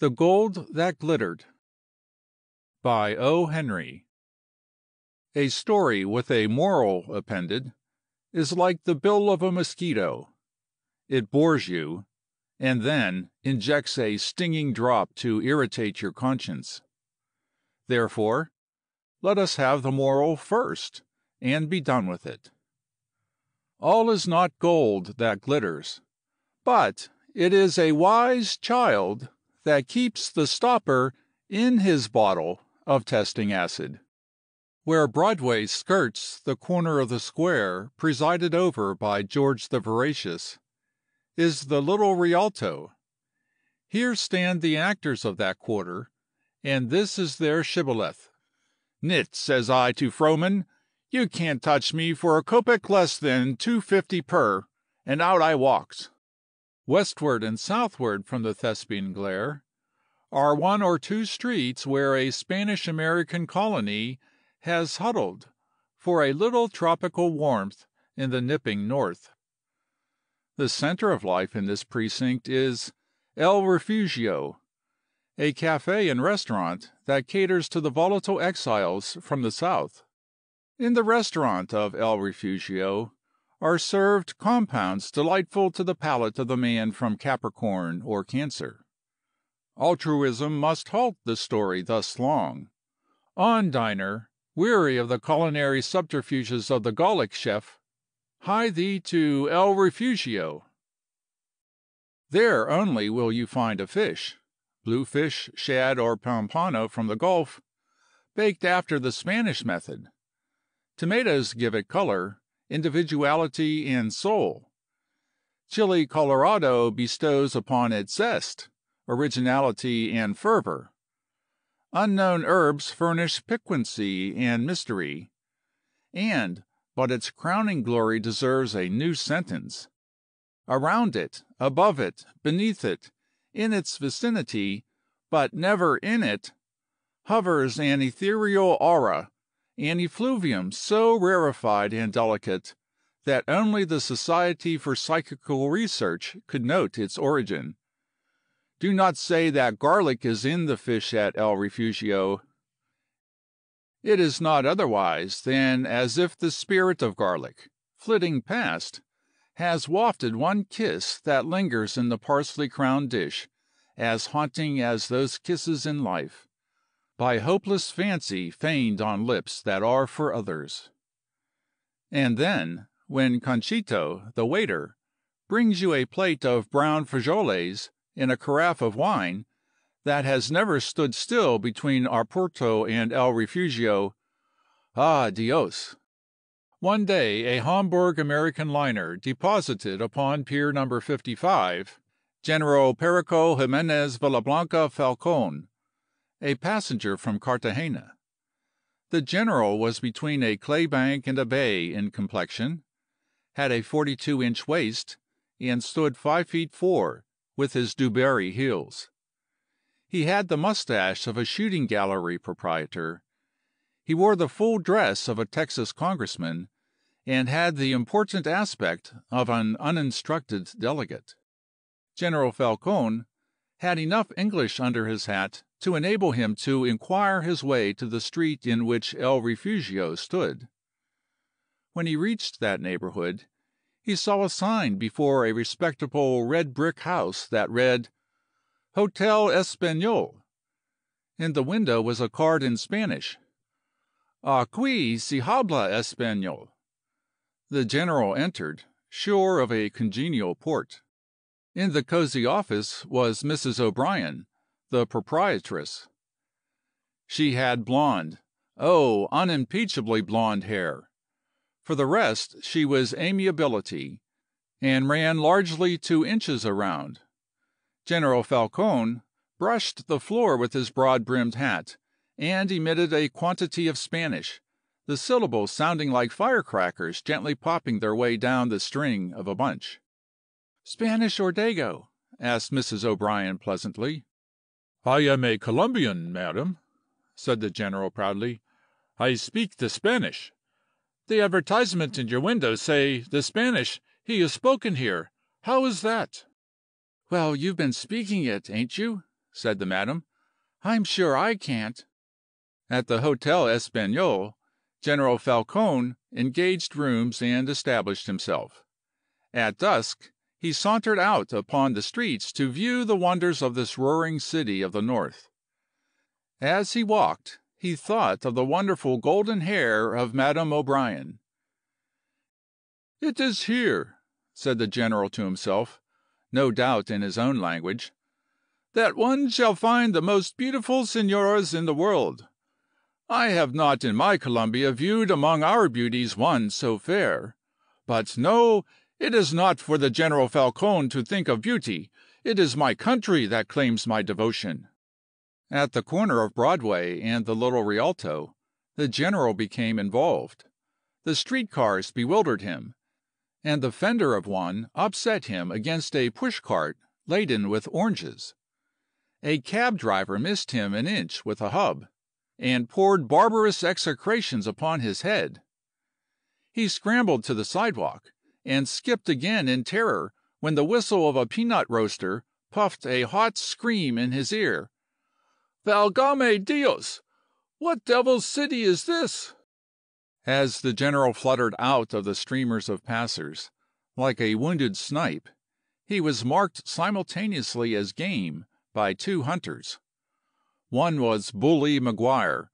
THE GOLD THAT GLITTERED by O. Henry. A story with a moral appended is like the bill of a mosquito. It bores you, and then injects a stinging drop to irritate your conscience. Therefore, let us have the moral first, and be done with it. All is not gold that glitters, but it is a wise child that keeps the stopper in his bottle of testing acid. Where Broadway skirts the corner of the square presided over by George the Veracious, is the Little Rialto. Here stand the actors of that quarter, and this is their shibboleth. "Nit," says I to Frohman, "you can't touch me for a kopeck less than 2.50 per," and out I walked. Westward and southward from the Thespian glare are one or two streets where a Spanish-American colony has huddled for a little tropical warmth in the nipping north. The center of life in this precinct is El Refugio, a cafe and restaurant that caters to the volatile exiles from the south. In the restaurant of El Refugio are served compounds delightful to the palate of the man from Capricorn or Cancer. Altruism must halt the story thus long. On, diner, weary of the culinary subterfuges of the Gallic chef, hie thee to El Refugio. There only will you find a fish, bluefish, shad, or pompano from the Gulf, baked after the Spanish method. Tomatoes give it color, individuality, and soul. Chili Colorado bestows upon it zest, originality, and fervor. Unknown herbs furnish piquancy and mystery. And, but its crowning glory deserves a new sentence. Around it, above it, beneath it, in its vicinity, but never in it, hovers an ethereal aura, an effluvium so rarefied and delicate that only the Society for Psychical Research could note its origin. Do not say that garlic is in the fish at El Refugio. It is not otherwise than as if the spirit of garlic, flitting past, has wafted one kiss that lingers in the parsley-crowned dish, as haunting as those kisses in life, by hopeless fancy feigned on lips that are for others. And then, when Conchito, the waiter, brings you a plate of brown frijoles and a carafe of wine that has never stood still between Oporto and El Refugio, ah, Dios! One day a Hamburg American liner deposited upon Pier No. 55, General Perrico Ximenes Villablanca Falcon, a passenger from Cartagena. The general was between a clay bank and a bay in complexion, had a 42-inch waist, and stood 5'4" with his Dubarry heels. He had the mustache of a shooting gallery proprietor. He wore the full dress of a Texas congressman, and had the important aspect of an uninstructed delegate. General Falcon had enough English under his hat to enable him to inquire his way to the street in which El Refugio stood. When he reached that neighborhood, he saw a sign before a respectable red-brick house that read, "Hotel Espanol." In the window was a card in Spanish, "Aquí se habla Espanol." The general entered, sure of a congenial port. In the cozy office was Mrs. O'Brien, the proprietress. She had blonde, oh, unimpeachably blonde hair. For the rest, she was amiability, and ran largely 2 inches around. General Falcon brushed the floor with his broad-brimmed hat, and emitted a quantity of Spanish, the syllables sounding like firecrackers gently popping their way down the string of a bunch. "Spanish or Dago?" asked Mrs. O'Brien pleasantly. "I am a Colombian, madam," said the general proudly. "I speak the Spanish. The advertisement in your window say the Spanish he is spoken here. How is that?" "Well, you've been speaking it, ain't you?" said the madam. "I'm sure I can't." At the Hotel Espanol, General Falcon engaged rooms and established himself. At dusk, he sauntered out upon the streets to view the wonders of this roaring city of the north. As he walked, he thought of the wonderful golden hair of Madame O'Brien. "It is here," said the general to himself, no doubt in his own language, "that one shall find the most beautiful signoras in the world. I have not in my Colombia viewed among our beauties one so fair. But no, it is not for the General Falcon to think of beauty. It is my country that claims my devotion." At the corner of Broadway and the Little Rialto, the general became involved. The streetcars bewildered him, and the fender of one upset him against a pushcart laden with oranges. A cab driver missed him an inch with a hub, and poured barbarous execrations upon his head. He scrambled to the sidewalk, and skipped again in terror when the whistle of a peanut roaster puffed a hot scream in his ear. "Valgame Dios! What devil's city is this?" As the general fluttered out of the streamers of passers, like a wounded snipe, he was marked simultaneously as game by two hunters. One was Bully Maguire,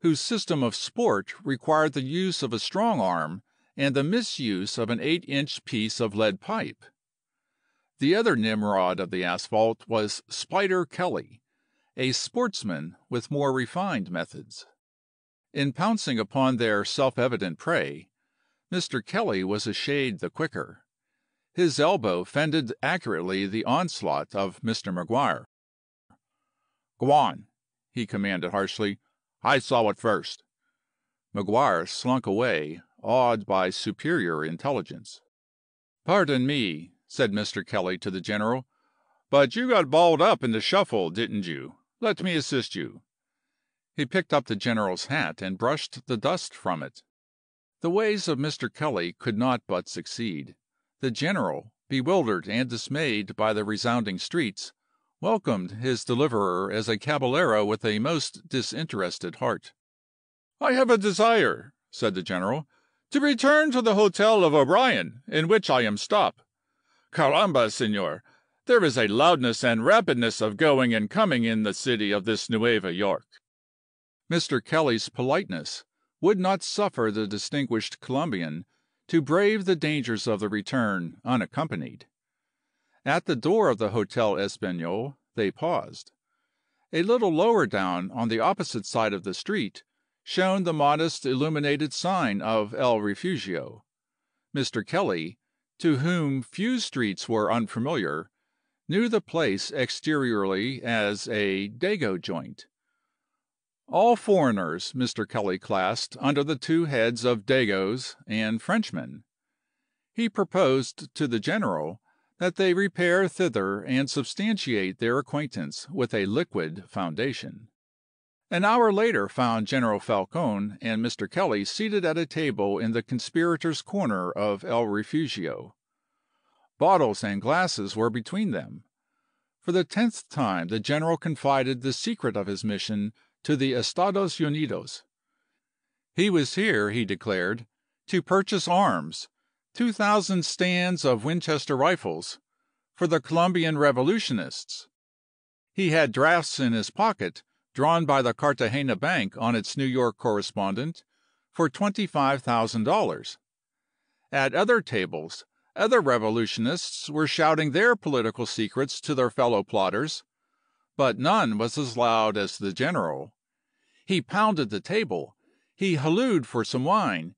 whose system of sport required the use of a strong arm and the misuse of an 8-inch piece of lead pipe. The other Nimrod of the asphalt was Spider Kelley, a sportsman with more refined methods. In pouncing upon their self-evident prey, Mr. Kelley was a shade the quicker. His elbow fended accurately the onslaught of Mr. McGuire. "Go on," he commanded harshly. "I saw it first." McGuire slunk away, awed by superior intelligence. "Pardon me," said Mr. Kelley to the general, "but you got balled up in the shuffle, didn't you? Let me assist you." He picked up the general's hat and brushed the dust from it. The ways of Mr. Kelley could not but succeed. The general, bewildered and dismayed by the resounding streets, welcomed his deliverer as a caballero with a most disinterested heart. "I have a desire," said the general, "to return to the hotel of O'Brien, in which I am stopped. Caramba, senor, there is a loudness and rapidness of going and coming in the city of this Nueva York." Mr. Kelley's politeness would not suffer the distinguished Colombian to brave the dangers of the return unaccompanied. At the door of the Hotel Espanol they paused. A little lower down, on the opposite side of the street, shone the modest illuminated sign of El Refugio. Mr. Kelley, to whom few streets were unfamiliar, knew the place exteriorly as a dago joint. All foreigners Mr. Kelley classed under the two heads of dagoes and Frenchmen. He proposed to the general that they repair thither and substantiate their acquaintance with a liquid foundation. An hour later found General Falcon and Mr. Kelley seated at a table in the conspirators' corner of El Refugio. Bottles and glasses were between them. For the 10th time the general confided the secret of his mission to the Estados Unidos. He was here, he declared, to purchase arms, 2,000 stands of Winchester rifles, for the Colombian revolutionists. He had drafts in his pocket, drawn by the Cartagena Bank on its New York correspondent, for $25,000. At other tables, other revolutionists were shouting their political secrets to their fellow plotters, but none was as loud as the general. He pounded the table, he hallooed for some wine,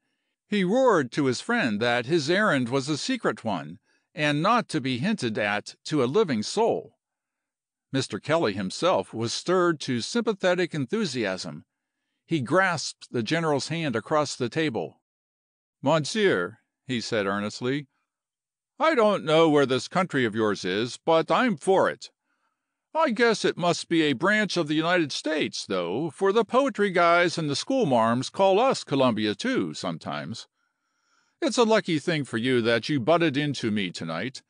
he roared to his friend that his errand was a secret one, and not to be hinted at to a living soul. Mr. Kelley himself was stirred to sympathetic enthusiasm. He grasped the general's hand across the table. "Monsieur," he said earnestly, "I don't know where this country of yours is, but I'm for it. I guess it must be a branch of the United States, though, for the poetry guys and the schoolmarms call us Colombia, too, sometimes. It's a lucky thing for you that you butted into me tonight.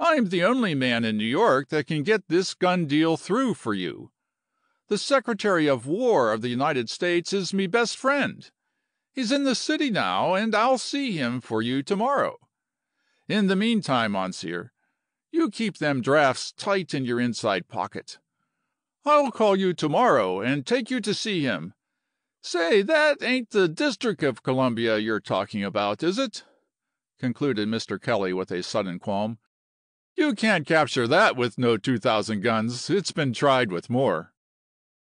I'm the only man in New York that can get this gun deal through for you. The Secretary of War of the United States is me best friend. He's in the city now, and I'll see him for you tomorrow. In the meantime, Monsieur, you keep them drafts tight in your inside pocket. I'll call you tomorrow and take you to see him. Say, that ain't the District of Columbia you're talking about, is it?" concluded Mr. Kelley with a sudden qualm. "You can't capture that with no 2,000 guns. It's been tried with more."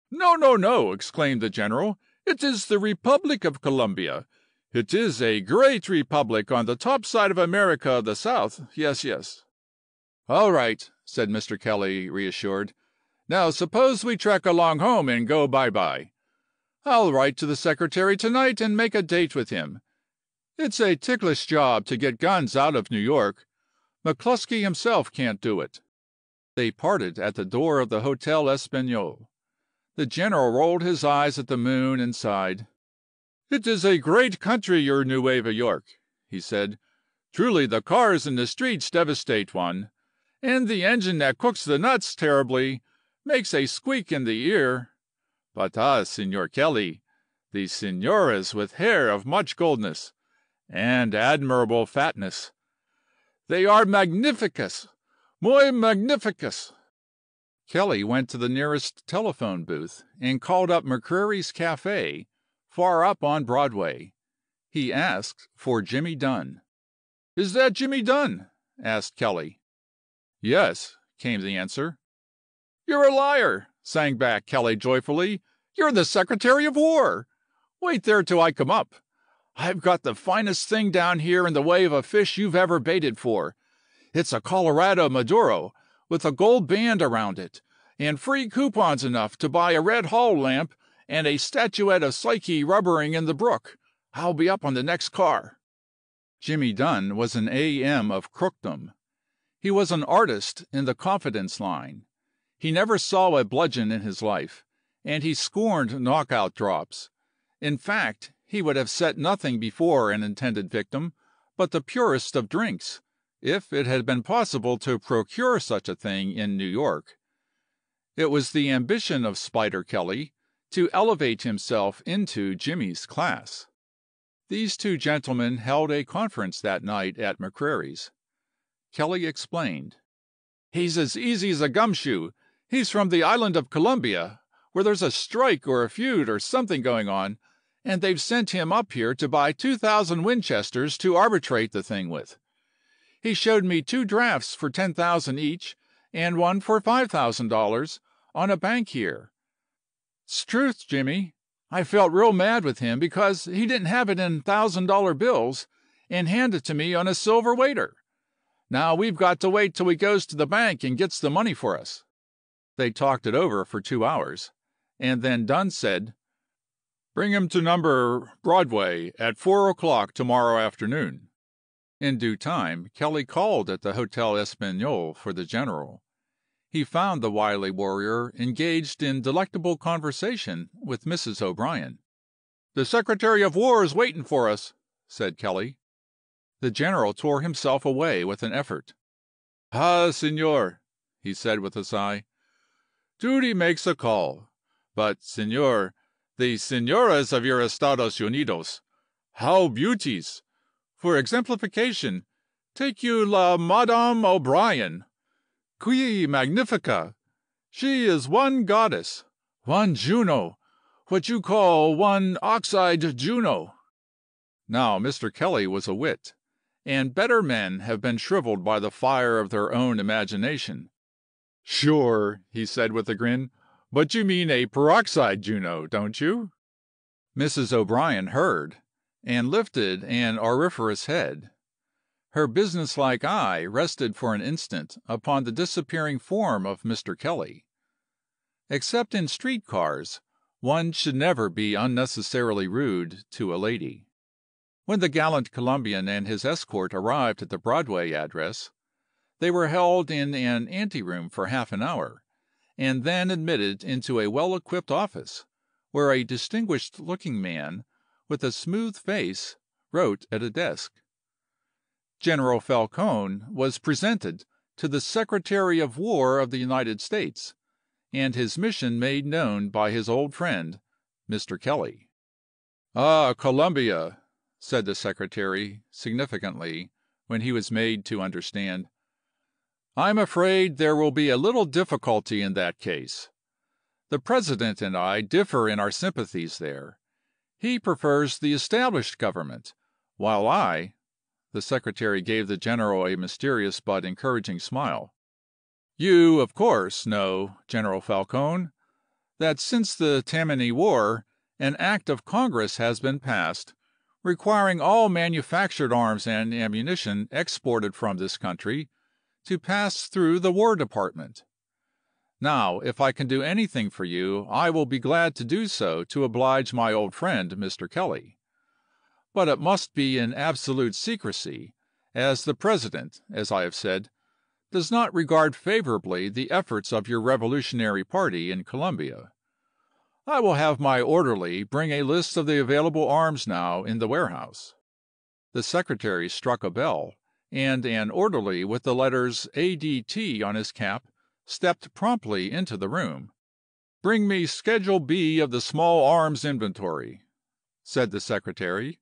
"No, no, no," exclaimed the general. "It is the Republic of Columbia. It is a great republic on the top side of America, the South. Yes, yes." "All right," said Mr. Kelley, reassured. "Now suppose we trek along home and go bye-bye. I'll write to the secretary tonight and make a date with him. It's a ticklish job to get guns out of New York. McCluskey himself can't do it." They parted at the door of the Hotel Espanol. The general rolled his eyes at the moon and sighed. "It is a great country, your Nueva York," he said. "Truly the cars in the streets devastate one, and the engine that cooks the nuts terribly makes a squeak in the ear. But ah, Signor Kelley, the signoras with hair of much goldness, and admirable fatness. They are magnificus, muy magnificus." Kelley went to the nearest telephone booth and called up McCreary's Cafe, far up on Broadway. He asked for Jimmy Dunn. "Is that Jimmy Dunn?" asked Kelley. "Yes," came the answer. "You're a liar," sang back Kelley joyfully. "You're the Secretary of War. Wait there till I come up. I've got the finest thing down here in the way of a fish you've ever baited for. It's a Colorado Maduro, with a gold band around it, and free coupons enough to buy a red hall lamp and a statuette of Psyche rubbering in the brook. I'll be up on the next car." Jimmy Dunn was an A.M. of crookdom. He was an artist in the confidence line. He never saw a bludgeon in his life, and he scorned knockout drops. In fact, he would have set nothing before an intended victim but the purest of drinks, if it had been possible to procure such a thing in New York. It was the ambition of Spider Kelley to elevate himself into Jimmy's class. These two gentlemen held a conference that night at McCreary's. Kelley explained. "He's as easy as a gumshoe. He's from the island of Colombia, where there's a strike or a feud or something going on, and they've sent him up here to buy 2,000 Winchesters to arbitrate the thing with. He showed me two drafts for $10,000 each, and one for $5,000, on a bank here. 'Struth, Jimmy, I felt real mad with him because he didn't have it in $1,000 bills, and hand it to me on a silver waiter. Now we've got to wait till he goes to the bank and gets the money for us." They talked it over for 2 hours, and then Dunn said, "Bring him to number Broadway at 4 o'clock tomorrow afternoon." In due time, Kelley called at the Hotel Espanol for the general. He found the wily warrior engaged in delectable conversation with Mrs. O'Brien. "The Secretary of War is waiting for us," said Kelley. The general tore himself away with an effort. "Ah, senor," he said with a sigh, "duty makes a call. But, senor, the senoras of your Estados Unidos, how beauties! For exemplification, take you la Madame O'Brien. Qui magnifica! She is one goddess, one Juno, what you call one oxide Juno." Now Mr. Kelley was a wit, and better men have been shriveled by the fire of their own imagination. "Sure," he said with a grin, "but you mean a peroxide Juno, don't you?" Mrs. O'Brien heard, and lifted an auriferous head. Her businesslike eye rested for an instant upon the disappearing form of Mr. Kelley. Except in street cars, one should never be unnecessarily rude to a lady. When the gallant Colombian and his escort arrived at the Broadway address, they were held in an anteroom for half an hour, and then admitted into a well-equipped office, where a distinguished-looking man with a smooth face, wrote at a desk. General Falcon was presented to the Secretary of War of the United States, and his mission made known by his old friend, Mr. Kelley. "Ah, Colombia," said the Secretary, significantly, when he was made to understand, "I'm afraid there will be a little difficulty in that case. The President and I differ in our sympathies there. He prefers the established government, while I—" The Secretary gave the General a mysterious but encouraging smile. "You, of course, know, General Falcon, that since the Tammany War, an act of Congress has been passed requiring all manufactured arms and ammunition exported from this country to pass through the War Department. Now, if I can do anything for you, I will be glad to do so to oblige my old friend, Mr. Kelley. But it must be in absolute secrecy, as the President, as I have said, does not regard favorably the efforts of your revolutionary party in Colombia. I will have my orderly bring a list of the available arms now in the warehouse." The Secretary struck a bell, and an orderly with the letters ADT on his cap stepped promptly into the room. "Bring me Schedule B of the small arms inventory," said the Secretary.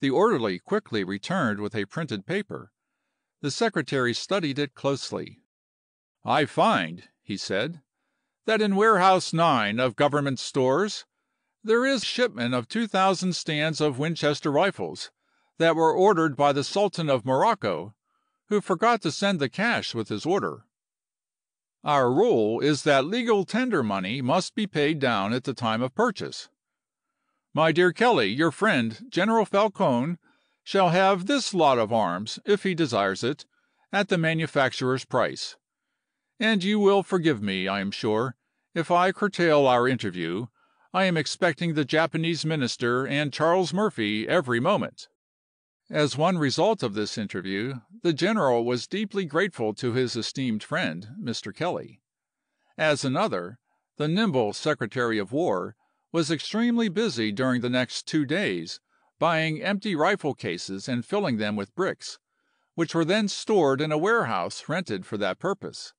The orderly quickly returned with a printed paper. The Secretary studied it closely. "I find," he said, "that in Warehouse 9 of Government Stores there is shipment of 2,000 stands of Winchester rifles that were ordered by the Sultan of Morocco, who forgot to send the cash with his order. Our rule is that legal tender money must be paid down at the time of purchase. My dear Kelley, your friend, General Falcon, shall have this lot of arms, if he desires it, at the manufacturer's price. And you will forgive me, I am sure, if I curtail our interview. I am expecting the Japanese minister and Charles Murphy every moment." As one result of this interview, the General was deeply grateful to his esteemed friend, Mr. Kelley. As another, the nimble Secretary of War was extremely busy during the next 2 days, buying empty rifle cases and filling them with bricks, which were then stored in a warehouse rented for that purpose.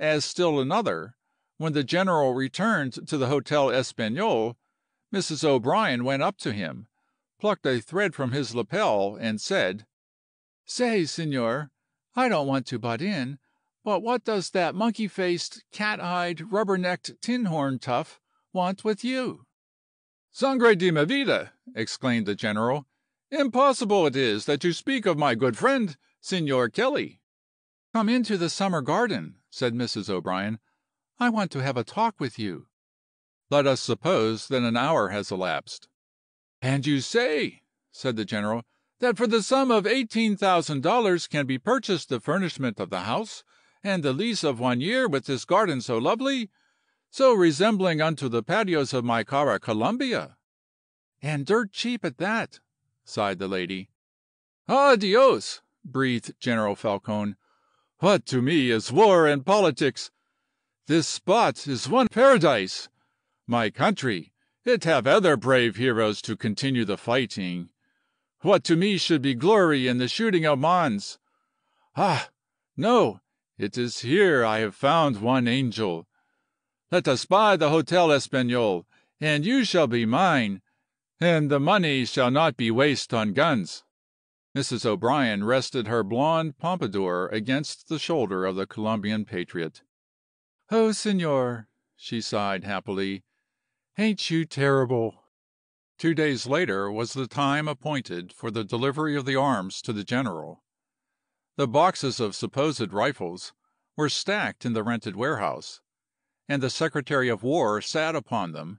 As still another, when the General returned to the Hotel Espanol, Mrs. O'Brien went up to him, plucked a thread from his lapel, and said, "Say, senor, I don't want to butt in, but what does that monkey-faced, cat-eyed, rubber-necked, tin-horn tough want with you?" "Sangre de mi vida!" exclaimed the General. "Impossible it is that you speak of my good friend, Senor Kelley." "Come into the summer garden," said Mrs. O'Brien. "I want to have a talk with you." Let us suppose that an hour has elapsed. "And you say," said the General, "that for the sum of $18,000 can be purchased the furnishment of the house, and the lease of 1 year with this garden so lovely, so resembling unto the patios of my Cara Colombia." "And dirt cheap at that," sighed the lady. "Ah, Dios!" breathed General Falcon. "What to me is war and politics? This spot is one paradise. My country, it have other brave heroes to continue the fighting. What to me should be glory in the shooting of Mons? Ah, no, it is here I have found one angel. Let us buy the Hotel Espanol, and you shall be mine, and the money shall not be waste on guns." Mrs. O'Brien rested her blonde pompadour against the shoulder of the Colombian patriot. "Oh, senor," she sighed happily, "ain't you terrible?" 2 days later was the time appointed for the delivery of the arms to the General. The boxes of supposed rifles were stacked in the rented warehouse, and the Secretary of War sat upon them,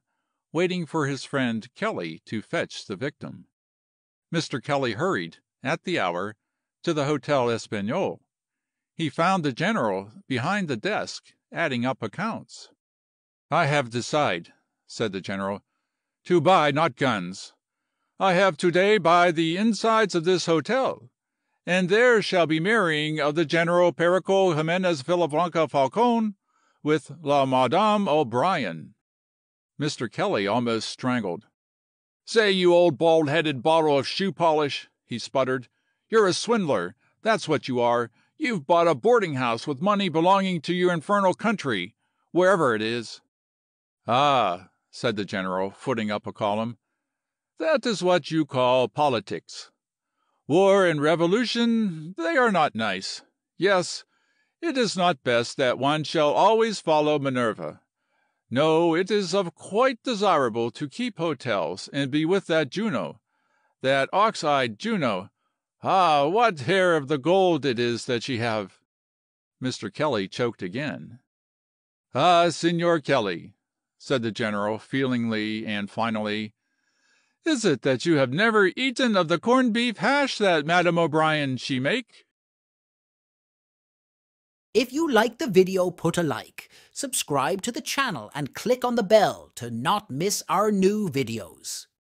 waiting for his friend Kelley to fetch the victim. Mr. Kelley hurried, at the hour, to the Hotel Espanol. He found the General behind the desk, adding up accounts. "I have decided," said the General, "to buy not guns. I have to-day buy the insides of this hotel, and there shall be marrying of the General Perrico Ximenes Villablanca Falcon with la Madame O'Brien." Mr. Kelley almost strangled. "Say, you old bald-headed bottle of shoe polish," he sputtered, "you're a swindler, that's what you are. You've bought a boarding-house with money belonging to your infernal country, wherever it is." "Ah," said the general, footing up a column, "that is what you call politics. War and revolution, they are not nice. Yes, it is not best that one shall always follow Minerva. No, it is of quite desirable to keep hotels and be with that Juno, that ox-eyed Juno. Ah, what hair of the gold it is that she have!" Mr. Kelly choked again. "Ah, Signor Kelly," said the general, feelingly and finally, "is it that you have never eaten of the corned beef hash that Madame O'Brien she make?" If you like the video, put a like, subscribe to the channel, and click on the bell to not miss our new videos.